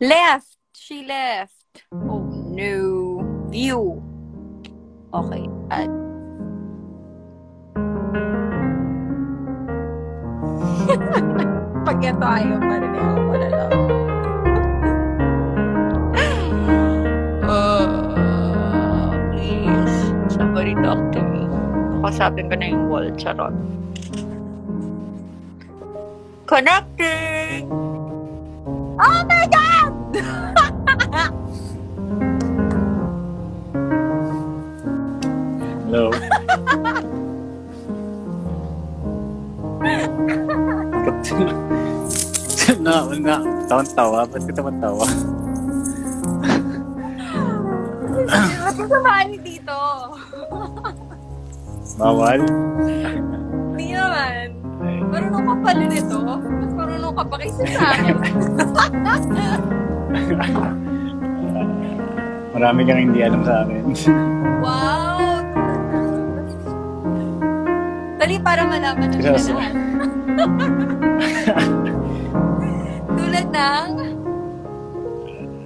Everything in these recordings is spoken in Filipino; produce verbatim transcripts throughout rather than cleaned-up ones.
Left. She left. Oh, no. View. Okay. Add. Pag ito ayaw pa rin ako, wala lang. uh, please. Somebody talk to me. Nakasapin ko na yung wall. Charot. Connecting! Oh my God! Hello. No, nga, tawa-tawa. Ba't ka tawa-tawa? Ba't ka samahan dito? Bawal? Hindi naman. Marunong ka pala nito. Mas marunong ka pa kaysa sa akin. Marami kang hindi alam sa akin. Wow! Dali para malaman ang kailangan. Tulad ng...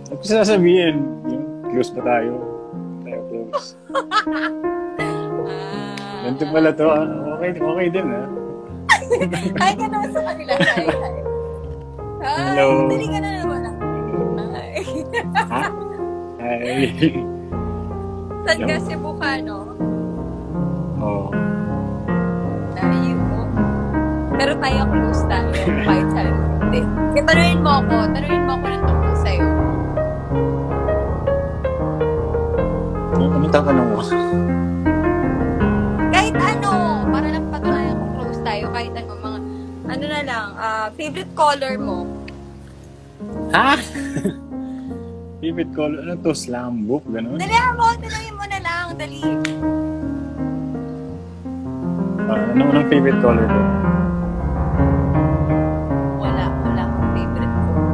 Ano ko sasabihin? Close pa tayo. Tayo close. Ganito pala to. Okay, okay din ha. Hi ka naman sa kanila. Hi, hi. Hi. Hello. Dali ka na naman. Hi. Hi. Saan ka, Cebu ka, no? Oo. Layo mo. Pero tayo close tayo. Kahit sa'yo. Hindi. Taruhin mo ako. Taruhin mo ako ng tungkol sa'yo. Ano tanong mo? Kahit ano. Para lang patunayan ko. Tayo kahit ano mga ano na lang uh, favorite color mo. Ha? Favorite color ano to, slam book ganun. Dali mo, dali mo na lang, dali. Uh, ano ang favorite color mo? Wala, wala akong favorite color.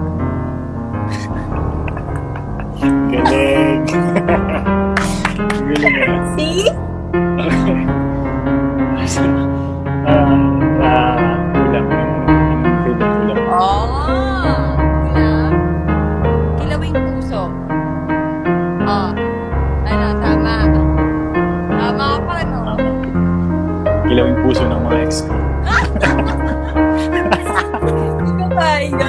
Galing. Galing. See? Ilawin puso ng mga ex ko. Hindi ka tayo.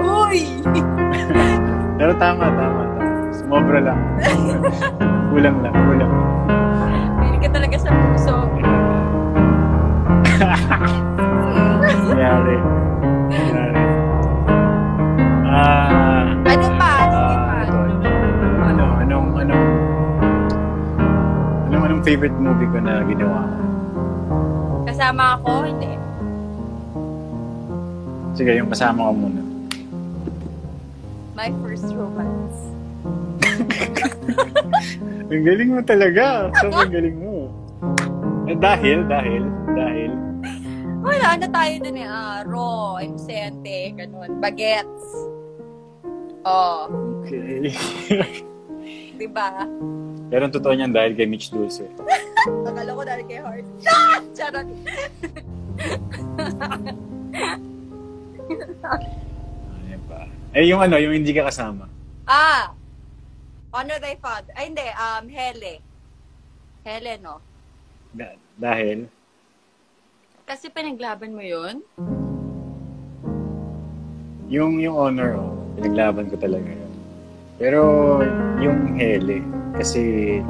Uy! Pero tama, tama, tama. Sumobra lang. Kulang lang, kulang. Pili ka talaga sa puso. Nangyari. Nangyari. Ah... Ano pa? Sige pa. Ano? Anong, anong... Anong, anong favorite movie ko na ginawa ko? Kasama ako? Hindi. Sige, yung kasama ka muna. My first romance. Ang galing mo talaga. Sobrang galing mo. Eh, dahil, dahil, dahil. Wala na tayo dun eh. Uh, raw, inocente, ganun. Bagets. Oh. Okay. Diba? Pero ang totoo niyan dahil kay Mitch Dulce. Akala ko dahil kay Hart. Ah! Charot! Ano pa? Eh, yung ano, yung hindi ka kasama. Ah! Honor Thy Father. Ay, hindi. Um, Hele. Hele, no? Da dahil? Kasi pinaglaban mo yun? Yung, yung honor, oh. Pinaglaban ko talaga yun. Pero, yung Hele, kasi...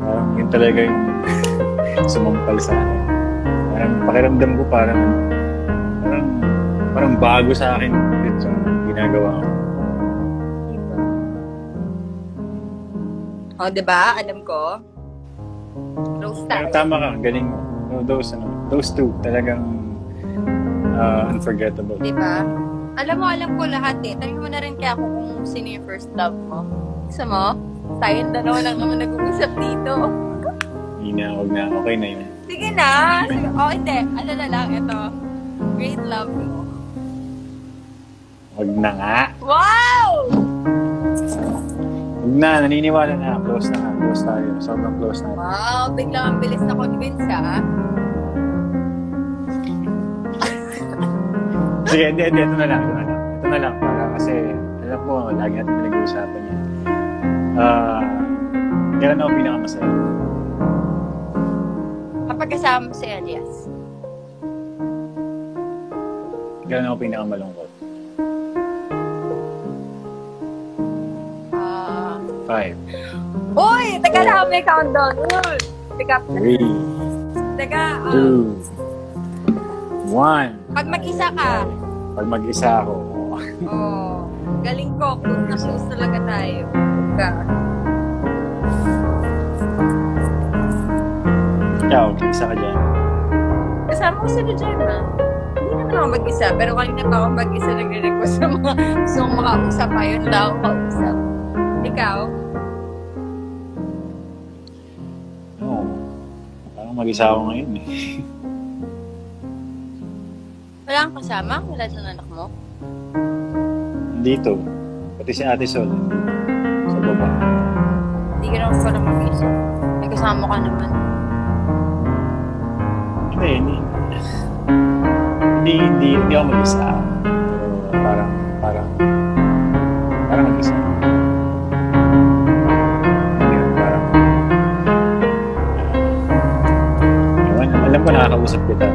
Parang yun talaga yung sumampal sa akin. Parang pakiramdam ko parang parang, parang bago sa akin yung ginagawa ko. O, oh, diba? Alam ko. Close tayo. Pero tama ka. Galing mo. No, those, ano, those two talagang uh, unforgettable. Diba? Alam mo, alam ko lahat eh. Tanong mo na rin kaya ako kung sino yung first love mo. Isa mo? Tayong dalawa lang naman nag-uusap dito. Hindi na, huwag na. Okay na yun. Sige na. Sige. Oh, hindi. Ano na lang, ito. Great love mo. Huwag na nga. Wow! Huwag na. Naniniwala na. Close na nga. Close tayo. Sobrang close na. Wow. Biglang ang bilis na convince ka. Sige, hindi, hindi. Ito na lang. Ito na lang. Ito na lang. Para kasi... alam ko, lagi natin pinag-uusapan yan. Uh, kailan ako pinakamasaya? Kapag kasama mo si Elias. Kailan ako pinakamalungkot? Uh, Five. Uy! Teka lang, may countdown. Uy! Teka. Three. Teka. Uh, two. One. Pag mag-isa ka. Pag mag-isa ako. Oh, galing ko. Close na close talaga tayo. Ka. Ikaw, mag-isa ka dyan. Kasama ko sila dyan, ha? Hindi naman ako mag-isa. Pero kanina pa ako mag-isa nagre-request sa mga gusto kong makausap. Ayun lang ako makausap. Ikaw? Oo. Oh, parang mag-isa ako ngayon, eh. Wala kang kasama? Wala sa anak mo? Dito. Pati si Ate Sol. Sa baba. Hindi ka naman pala mag-isa. May kasama ka naman. Hindi, hindi. Hindi, hindi, hindi ako mag-isa. Pero parang, parang, parang mag-isa. Parang, ewan, alam ko nakakausap kita.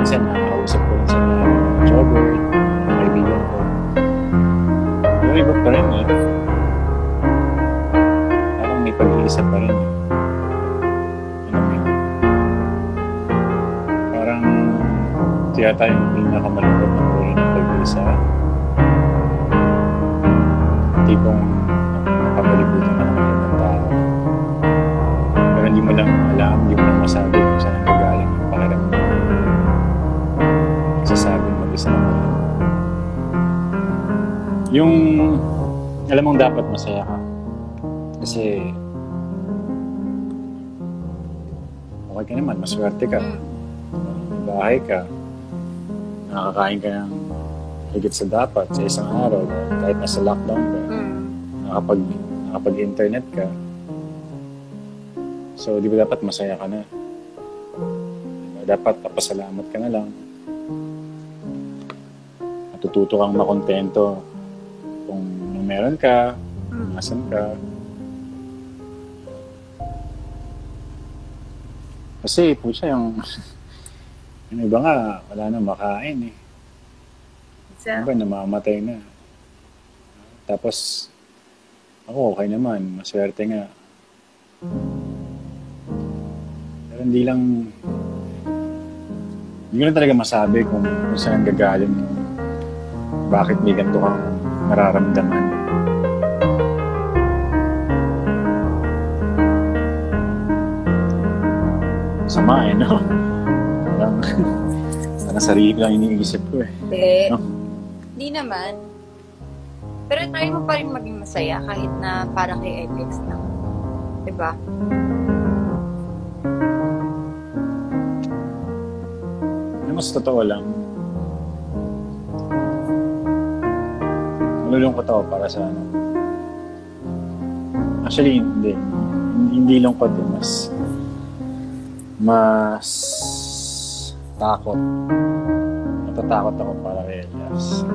Minsan nakakausap ko lang sa mga jobber, mga kaibigan ko. Pero iba pa rin eh. Parang may pag-iisa pa rin eh. Kaya tayo yung pinakamalungkot ng uri ng pag-iisa. Hindi pong nakapalibutan ka ng magandang tao. Pero hindi mo lang alam, hindi mo lang masabi kung saan ang nagaling yung pakiramdam. Nagsasabi mag-isa na mo. Yung alam mong dapat masaya ka. Kasi okay ka naman, maswerte ka. May bahay ka. Nakakain ka ng higit sa dapat sa isang araw kahit nasa lockdown ka, mm. nakapag, nakapag-internet ka. So, di ba dapat masaya ka na? Dapat papasalamat ka na lang. Natututo kang makontento kung meron ka, kung nasan ka. Kasi po siya yung... Yung iba nga, wala nang makain eh. Yung iba, namamatay na. Tapos, ako okay naman, maswerte nga. Pero hindi lang, hindi ko lang talaga masabi kung, kung saan gagaling. Bakit may ganito kang nararamdaman. Sama eh, no? Sana sarili lang iniisip ko eh. Hindi. No? Hindi naman. Pero try mo pa rin maging masaya kahit na para kay Alex lang. Diba? Ano mas totoo lang? Malulungkot ako para sa ano. Actually, hindi. Hindi lungkot eh. Mas... Mas... Takot. Natatakot ako para kay Elias.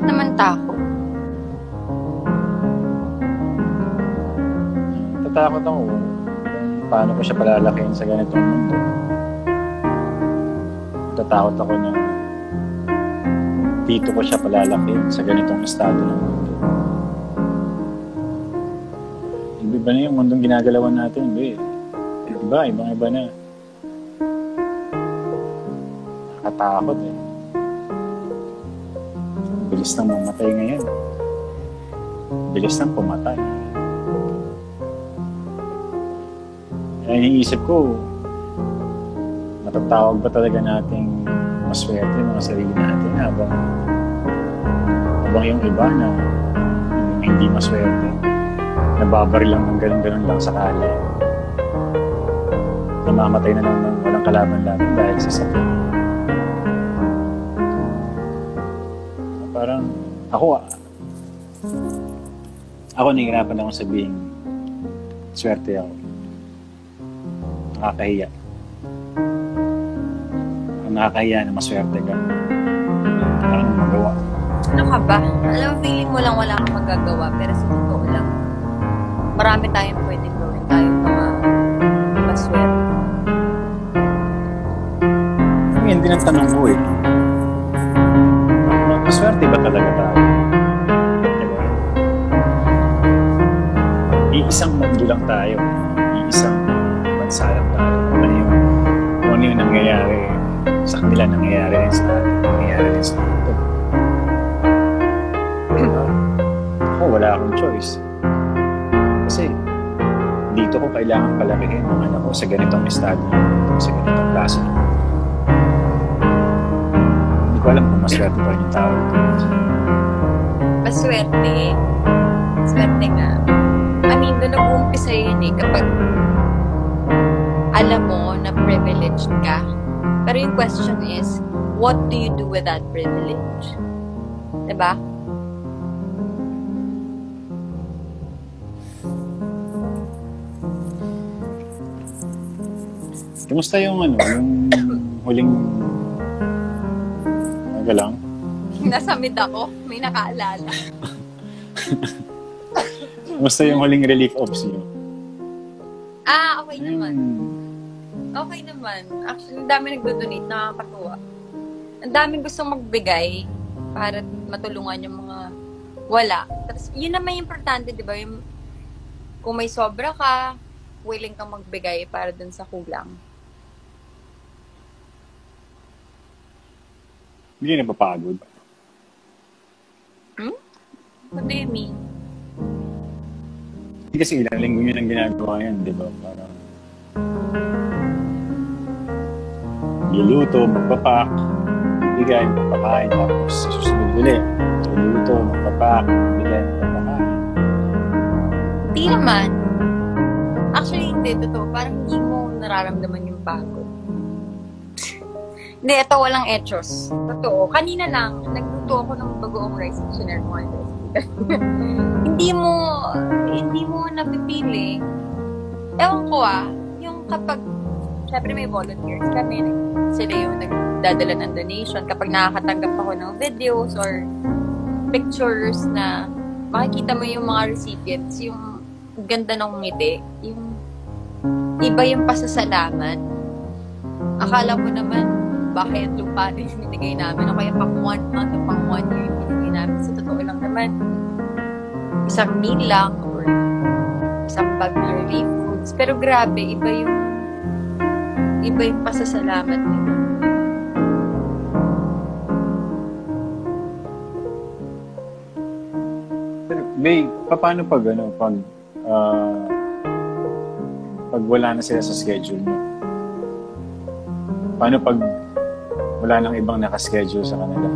Ba't naman takot? Natatakot ako kung paano ko siya palalakihin sa ganitong mundo. Natatakot ako na dito ko siya palalakihin sa ganitong estado ng mundo. Iba na yung mundong ginagalawan natin, iba eh. Iba, ibang-iba na. Nakatakot eh. Bilis nang mamatay ngayon. Bilis nang pumatay. Kaya iniisip ko, matatawag ba talaga nating maswerte yung mga sarili natin habang habang yung iba na yung hindi maswerte, nababarilang ng ganun-ganun lang sa kali. Namamatay na lang ng walang kalaban-laban dahil sa sakit. Parang, ako ah. Ako nahihirapan akong sabihin, swerte ako. Nakakahiya. Nakakahiya na maswerte ka. Parang magawa. Ano ka ba? Diba? Alam, feeling mo lang wala kang magagawa, pero sa totoo lang, marami tayong pwedeng gawin, tayong mga maswerte. Hindi ng tanong mo eh. Maswerte ba talaga tayo? Diba? Iisang mundo lang tayo. Iisang bansa lang tayo. Ano yun? Kung ano yung nangyayari sa kanila, nangyayari rin sa atin, nangyayari rin sa mundo. Ako, wala akong choice. Kasi dito ko kailangan palakihin ng anak ko sa ganitong estado, sa ganitong klase. Hindi ko alam kung maswerte pa rin yung tao. Maswerte? Maswerte nga. I mean, doon nag-uumpisa yun eh, kapag alam mo na privileged ka. Pero yung question is, what do you do with that privilege? Diba? Kumusta yung ano, yung huling magalang? Nasa mid ako, may nakaalala. Kumusta yung huling relief O B S niyo? Ah, okay naman. Okay naman. Actually, ang dami nagdo-donate, nakakatuwa. Ang dami gustong magbigay para matulungan yung mga wala. Tapos, yun naman yung importante, di ba? Yung, kung may sobra ka, willing kang magbigay para dun sa kulang. Hindi na napapagod? Hmm? What do you mean? Kasi ilang linggo nyo nang ginagawa yan, di ba? Parang niluto, magpapak, bigay, magpapakain, tapos susunod ulit. Niluto, magpapak, bigay, magpapakain. Hindi naman. Actually, hindi. Totoo. Parang hindi mo nararamdaman yung pagod. Hindi, ito walang etos. Totoo. Kanina lang, nagluto ako ng bagoong rice kitchener mo. Hindi mo, hindi mo napipili. Ewan ko ah, yung kapag, syempre may volunteers kami, sila yung nagdadala ng donation. Kapag nakakatanggap ako ng videos or pictures na makikita mo yung mga recipients, yung ganda ng ngiti, yung iba yung pasasalamat. Akala mo naman, bakit yung paris binigay namin o kaya pang one month o pang one year yung binigay namin. Sa totoo lang naman, isang meal lang or isang bag ng relief foods. Pero grabe, iba yung iba yung pasasalamat nila. Pero Bea, paano pag ano, pag uh, pag wala na sila sa schedule mo? Paano pag wala nang ibang nakaschedule sa kanila?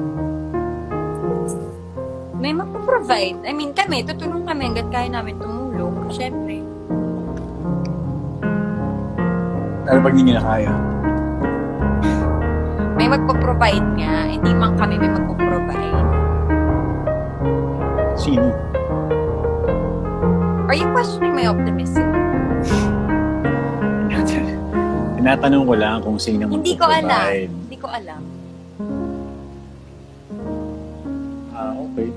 May magpo-provide. I mean, kami, tutulong kami hanggat kaya namin tumulong. Siyempre. Ano pag hindi nila kaya? May magpo-provide nga. Hindi man kami may magpo-provide. Sino? Are you questioning my optimism? Tinatanong ko lang kung sino mo hindi ko alam. Hindi ko alam. Ah, okay.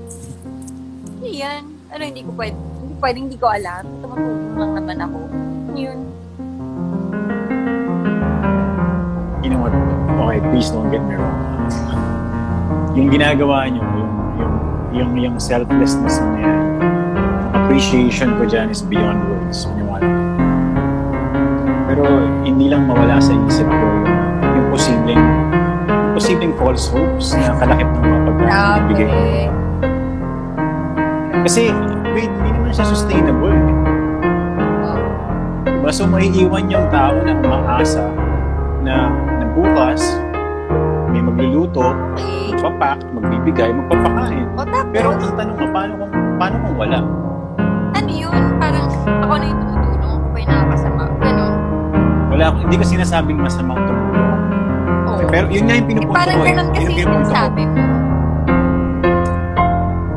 Yan. Ano, hindi ko pwede. Hindi pwede, hindi ko alam. Tumutulong lang naman ako. Yun. You know what? Okay, please don't get me wrong. Yung ginagawa nyo, yung, yung, yung, yung selflessness na yan, appreciation ko dyan is beyond words. Maniwala. Pero hindi lang mawala sa isip ko yung posibleng, yung posibleng false hopes na kalakip ng mga pagkakabigay. Kasi, wait, hindi naman siya sustainable. Diba? So, maiiwan yung tao na umaasa na nabukas, may magluluto, magpapak, magbibigay, magpapakain. Pero ang tanong mo, paano kung, paano kung wala? Ano yun? Parang ako na yung tumutulong, ako pa yung nakakasama. Wala, hindi ko sinasabing masamang tumulong. Oh. Pero yun nga yung pinupunto ko. Eh, parang ganun kasi yung sinasabi mo.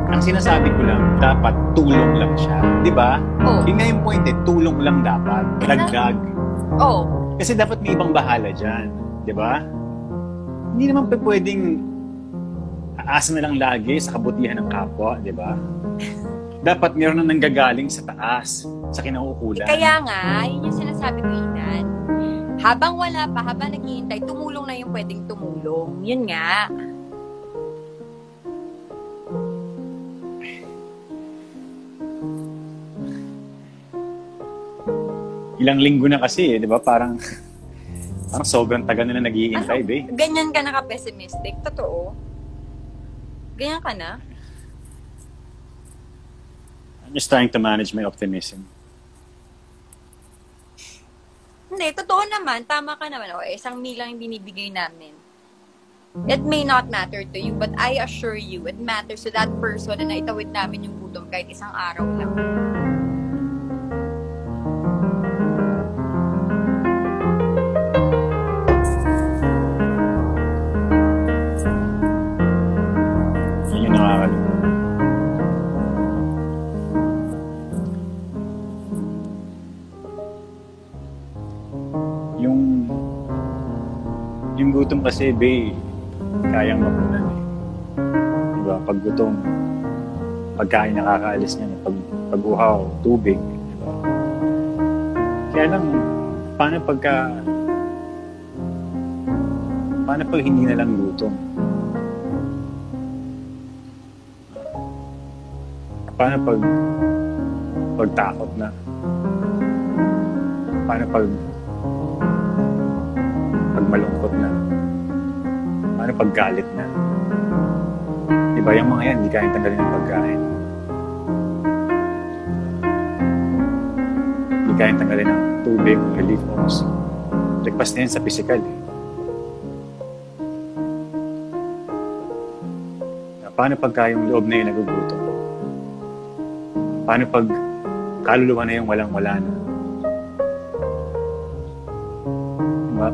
Ang sinasabi ko lang, dapat tulong lang siya. Diba? Oh. Yun nga yung point eh, tulong lang dapat. Lagdag. Oo. Oh. Kasi dapat may ibang bahala dyan. Diba? Hindi naman pwedeng asa na lang lagi sa kabutihan ng kapwa, di ba? Dapat meron na nanggagaling sa taas, sa kinauukulan. Eh, kaya nga, yun yung sinasabi ko, Inan. Habang wala pa, habang naghihintay, tumulong na yung pwedeng tumulong. Yun nga. Ilang linggo na kasi, eh, di ba? Parang, parang sobrang tagal nila naghihintay, ano, babe. Ganyan ka naka-pessimistic? Totoo? Ganyan ka na? I'm just trying to manage my optimism. Hindi, totoo naman. Tama ka naman. O, isang meal lang yung binibigay namin. It may not matter to you, but I assure you, it matters to that person na naitawid namin yung gutom kahit isang araw lang. Yung yung gutom kasi, babe, kayang mapunan eh. Diba? Pag gutom, pagkain nakakaalis niya, pag, pag uhaw, tubig, diba? Kaya lang, paano pagka, paano pag hindi na lang gutom? Paano pag, pag takot na? Paano pag, pag malungkot na? Paano pag galit na? Diba yung mga yan, hindi kayang tanggalin ng pagkain. Hindi kayang tanggalin ng tubig, relief, oras. Request na yan sa physical eh. Paano pagka yung loob na yun naguguto? Paano pag kaluluwa na yung walang-wala na? Diba?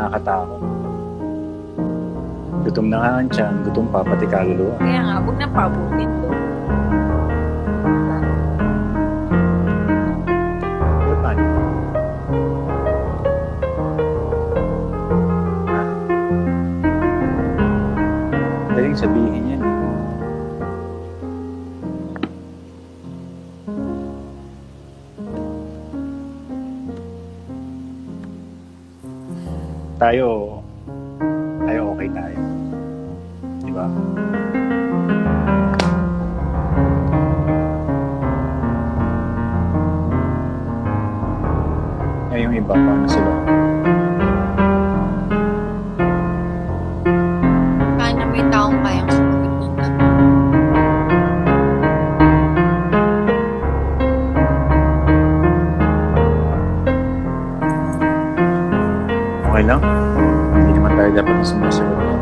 Nakakatakot. Gutom na nga ang tiyan, gutom pa, pati kaluluwa. Kaya nga, huwag na pabutin doon. Pero paano? Daling sabihin yan. Tayo, tayo okay tayo. Diba? Ay, yung iba, paano sila? Paano may taong kayang sumugod ng tato? Okay lang? Ay, dapat na sumasagot na.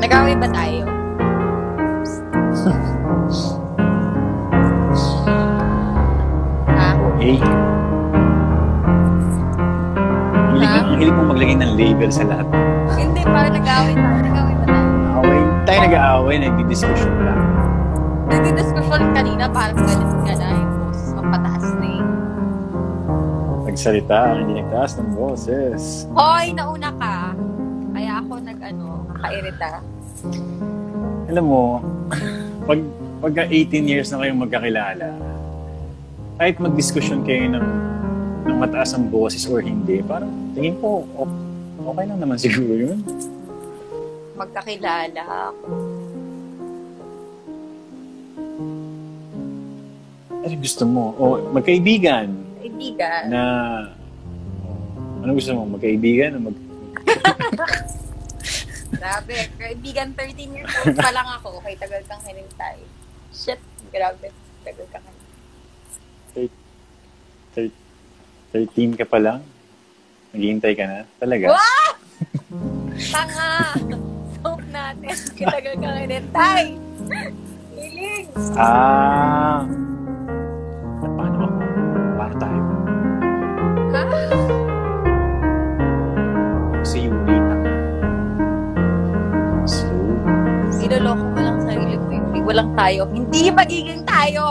Nag-away ba tayo? Ha? Okay. Ang hilig mong maglagay ng label sa lahat. Hindi, parang nag-away tayo. Nag-away ba tayo? Nag-away. Tayo nag-away, nag-discussion lang. Nag-discussion kanina, parang galit ka na yung boses mapataas na eh. Nagsalita, hindi nagtaas ng boses. Hoy, nauna ka. Kaya ako nag-ano, nakairita. Alam mo, pag, pagka eighteen years na kayong magkakilala, kahit mag-discussion kayo ng, ng mataas ng boses or hindi, parang tingin ko, okay lang naman siguro yun. Magkakilala ako. Ano gusto mo? O, magkaibigan. Magkaibigan. Na... Ano gusto mo? Magkaibigan o mag... Grabe. Kaibigan, thirteen years old pa lang ako. Okay, tagal kang hinintay. Shit. Grabe. Tagal kang hinintay. thirteen ka pa lang? Naghihintay ka na? Talaga? Wow! Tanga! Soap natin. Tagal kang hinintay. Hiling! Ah... tayo. Ha? Kasi yung data. Slow. Iloloko ko lang sa sarili ko. Walang tayo. Hindi magiging tayo. tayo.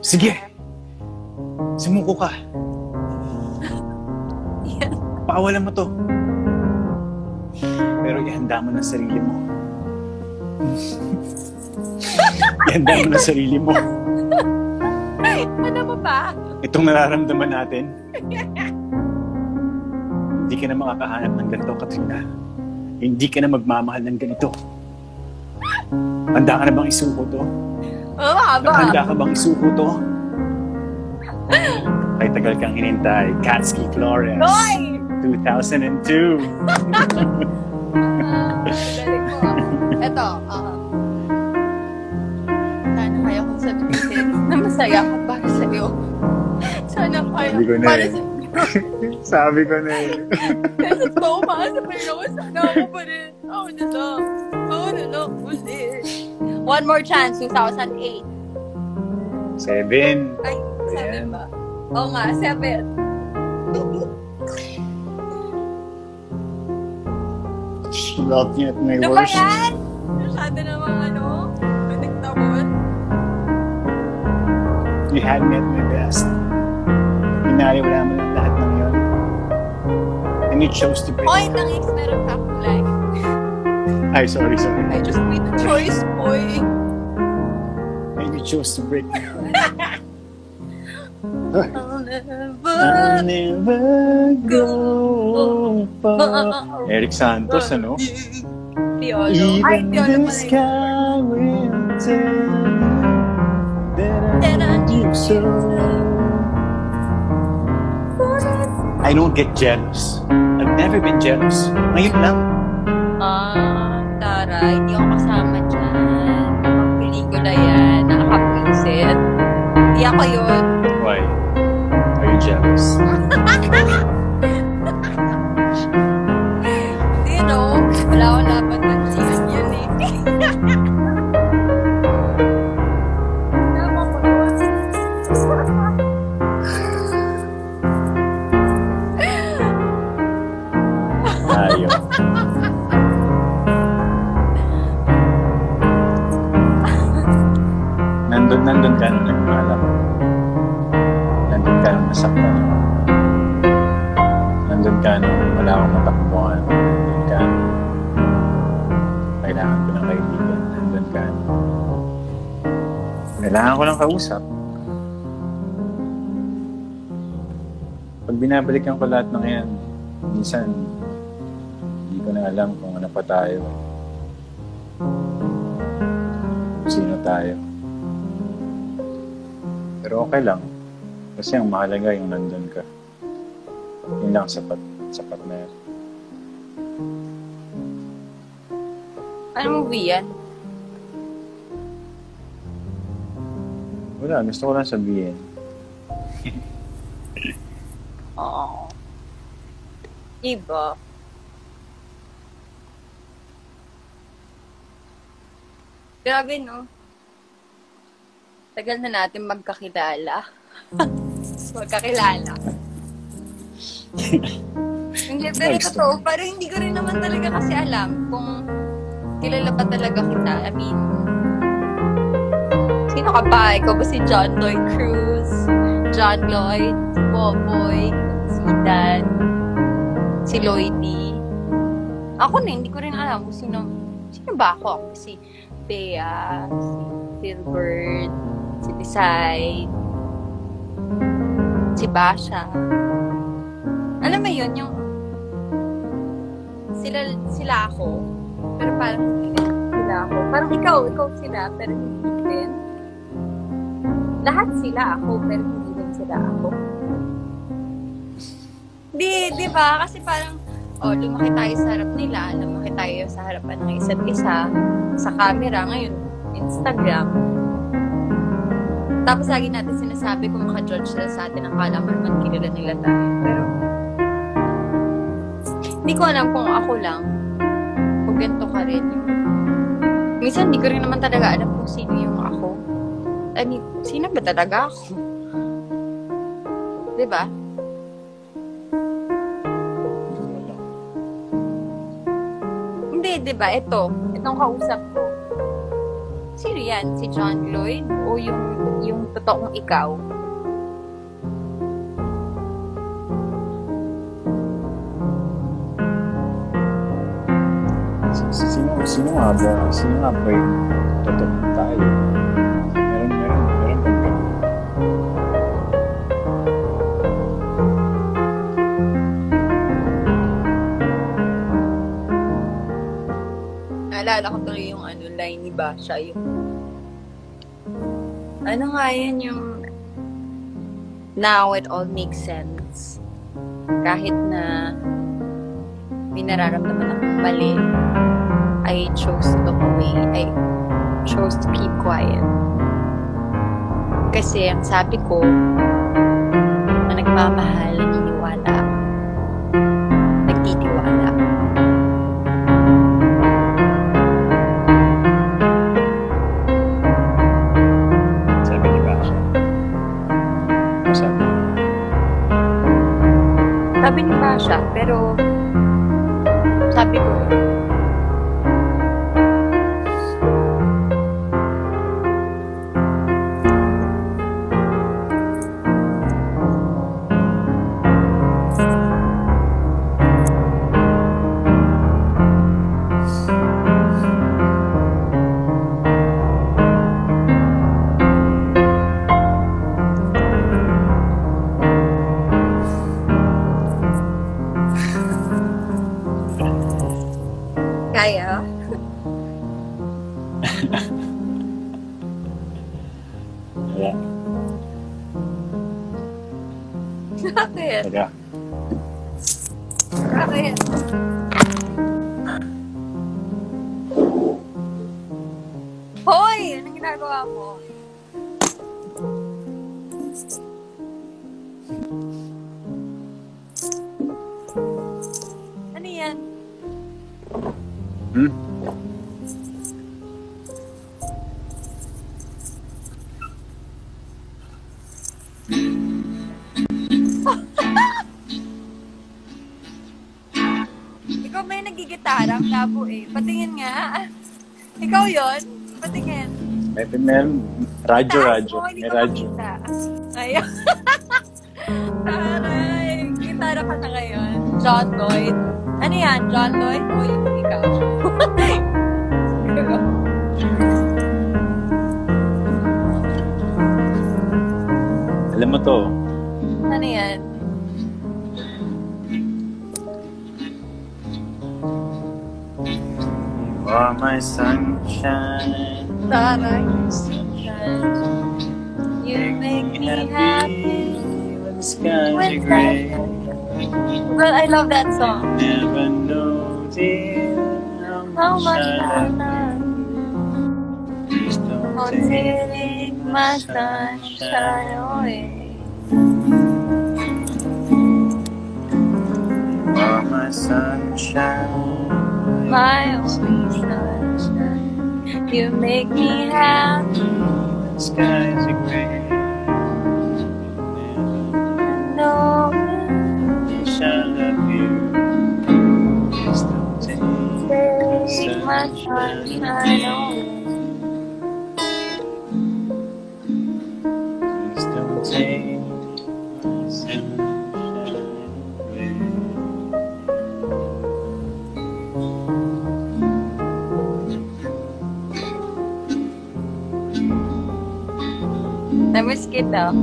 Sige. Sumuko ka. Yan. Paawalan mo to. Pero ihanda mo na sarili mo. ihanda mo na sarili mo. Ano mo ba? Itong nararamdaman natin. Hindi ka na makakahanap ng ganito, Katrina. Hindi ka na magmamahal ng ganito. Handa ka na bang isuko to? Oo, haba. Handa ka bang isuko to? Ay, tagal kang hinintay. Katsky Flores. Noy! two thousand two. Galing ko. Eto. Uh, sana kaya kong sabihin na masaya ko para sa'yo. Sana kaya para sa'yo. Sabi ko na eh. Kasi ba umaasa pa rin ako, sana ako pa rin. Oh, na lang. Oh, na lang. Ulit. One more chance, two thousand eight. Seven. Ay, seven ba? Oo nga, seven. Love niya at my worst. Ano ba yan? Masyado namang ano, matik naman. You had me at my best. Inariwala mo lang lahat ng yun. And you chose to be. Oy, nangis, meron pa akong life. Ay, sorry, sorry. I just made a choice, boy. And you chose to break me. I'll never, I'll never go far. Eric Santos, ano? Piolo. Even the sky will tell you that I do so. I don't get jealous. I've never been jealous. Ngayon lang. Ah, Tara, hindi ako kasama dyan. Pelikula yan. Nakakapwisit. Hindi ako yun. Why? Are you jealous? Hindi, no. Wala ko laban ng jealous yun eh. Tama ko naman. Ayaw. Nandun, nandun ka na nagmala ko. Nandun ka na nasaktan ko. Nandun ka na wala akong matakbuhan. Nandun ka na kailangan ko ng kaibigan. Nandun ka na kailangan ko lang kausap. Pag binabalikan ko lahat ng yan, minsan hindi ko na alam kung ano pa tayo. Sino tayo. Pero okay lang. Kasi ang mahalaga yung nandun ka. Yun lang sapat, sapat na yun. Ano movie yan? Wala, gusto ko lang sabihin. Oo. Iba. Grabe, no? Tagal na natin magkakilala. Magkakilala. Hindi, pero totoo. Parang hindi ko rin naman talaga kasi alam kung kilala pa talaga kita. I mean, sino ka ba? Ikaw ba si John Lloyd Cruz? John Lloyd? Si Boboy? Si Dan? Si Lloydie? Ako na, hindi ko rin alam kung sino, sino ba ako? Kasi Bea, si Silbert, si Desai, si BASHA. Alam mo yun, yung sila, sila ako, pero parang sila ako. Parang ikaw, ikaw sila, pero hindi din. Lahat sila ako, pero hindi din sila ako. Di, di ba? Kasi parang, oh, lumaki tayo sa harap nila, lumaki tayo sa harapan ng isa't isa, sa camera, ngayon, Instagram. Tapos lagi natin sinasabi kung maka-judge sila sa atin, akala mo naman kilala nila tayo. Pero, hindi ko alam kung ako lang, kung ganito ka rin. Minsan, hindi ko rin naman talaga alam kung sino yung ako. Ani, sino ba talaga ako? Diba? Hindi, diba? Ito, itong kausap ko. Sino yan? Si John Lloyd? O yung, yung totoong ikaw? Sino, sino nga ba? Sino nga ba yung totoong tayo? Meron, meron, meron ba yung ganun? Naalala ko tuloy yung ano, line ni BASHA, yung ano nga yun, yung now it all makes sense. Kahit na may nararamdaman akong mali, I chose to look away. I chose to keep quiet. Kasi ang sabi ko, na nagmamahal, naniniwala, nagtitiwala. Sabi ni BASHA. Sabi? Sabi ni BASHA, pero sabi ko, kaya. Wala. Bakit? Wala. Bakit? Hoy! Anong ginagawa mo? Ano yan? Hmm? Ikaw may nagigitarang labo eh. Patingin nga. Ikaw yon. Patingin. May meron. Radyo, radyo. May radyo. Ayun. Taray. Gitara ka na ngayon. John Lloyd. Ano yan? John Lloyd? O yung ikaw? Alam mo to? Ano yan? You are my sunshine. Taray. You make me happy when the skies are gray. Well, I love that song. Never know, dear, how much I love you. Please don't oh, take my sunshine away. You are my sunshine, my only sunshine. You make me happy when skies are gray. My sunshine away. Please don't take my sunshine away. Namiss kita.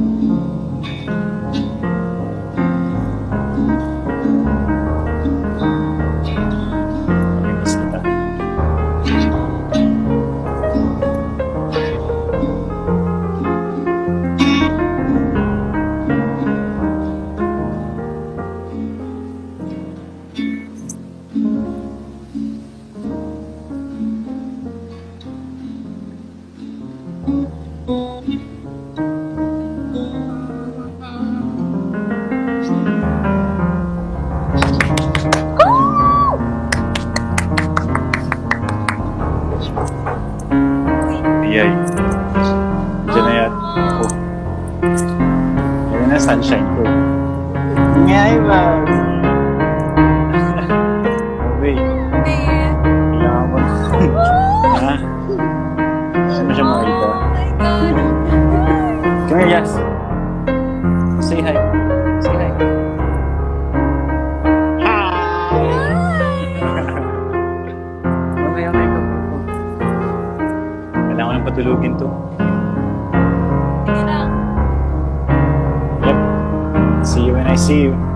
Yay. Diyan na yan. Oh. Yan na sunshine ko. Ngay ba? Wait. Wait. Wait. Wait. Wait. here, yes. Say hi. Say hi. Hi! Okay, okay, go, go, go. Kailangan ko nang patulugin to. Yep. See you when I see you.